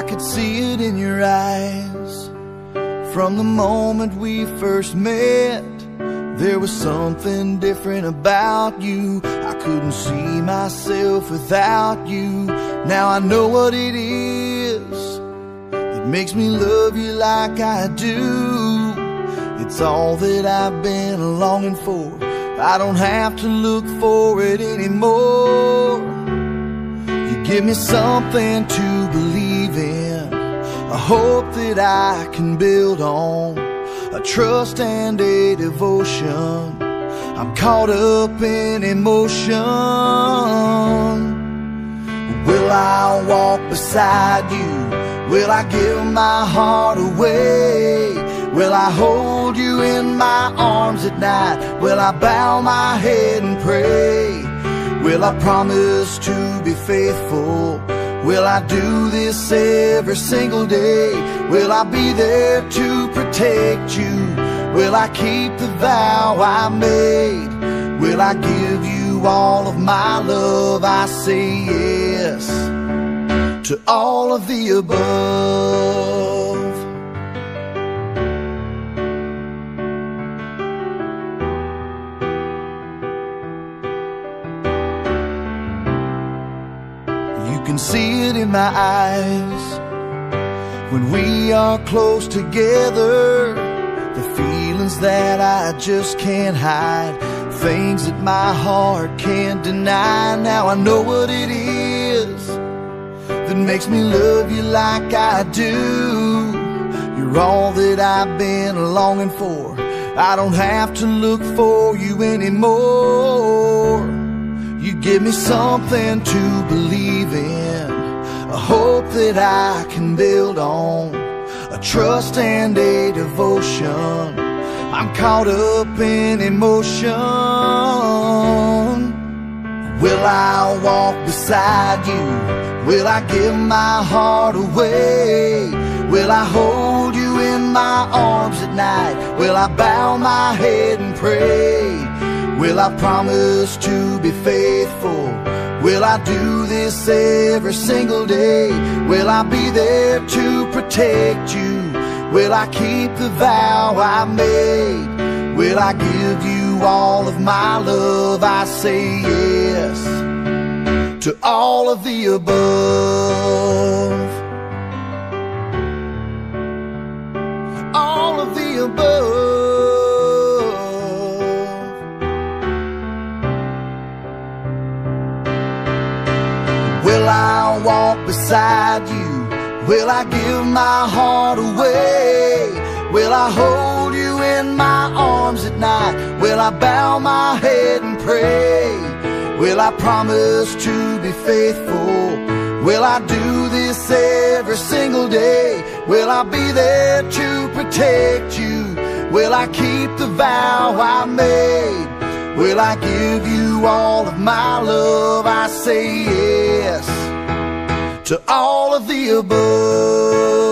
I could see it in your eyes. From the moment we first met, there was something different about you. I couldn't see myself without you. Now I know what it is that makes me love you like I do. It's all that I've been longing for. I don't have to look for it anymore. You give me something to believe in, a hope that I can build on, a trust and a devotion. I'm caught up in emotion. Will I walk beside you? Will I give my heart away? Will I hold you in my arms at night? Will I bow my head and pray? Will I promise to be faithful? Will I do this every single day? Will I be there to protect you? Will I keep the vow I made? Will I give you all of my love? I say yes to all of the above. You can see it in my eyes. When we are close together, the feelings that I just can't hide, things that my heart can't deny. Now I know what it is that makes me love you like I do. You're all that I've been longing for. I don't have to look for you anymore. You give me something to believe in, a hope that I can build on, a trust and a devotion. I'm caught up in emotion. Will I walk beside you? Will I give my heart away? Will I hold you in my arms at night? Will I bow my head and pray? Will I promise to be faithful? Will I do this every single day? Will I be there to protect you? Will I keep the vow I made? Will I give you all of my love? I say yes to all of the above. All of the above. Will I walk beside you? Will I give my heart away? Will I hold you in my arms at night? Will I bow my head and pray? Will I promise to be faithful? Will I do this every single day? Will I be there to protect you? Will I keep the vow I made? Will I give you all of my love? I say yes to all of the above.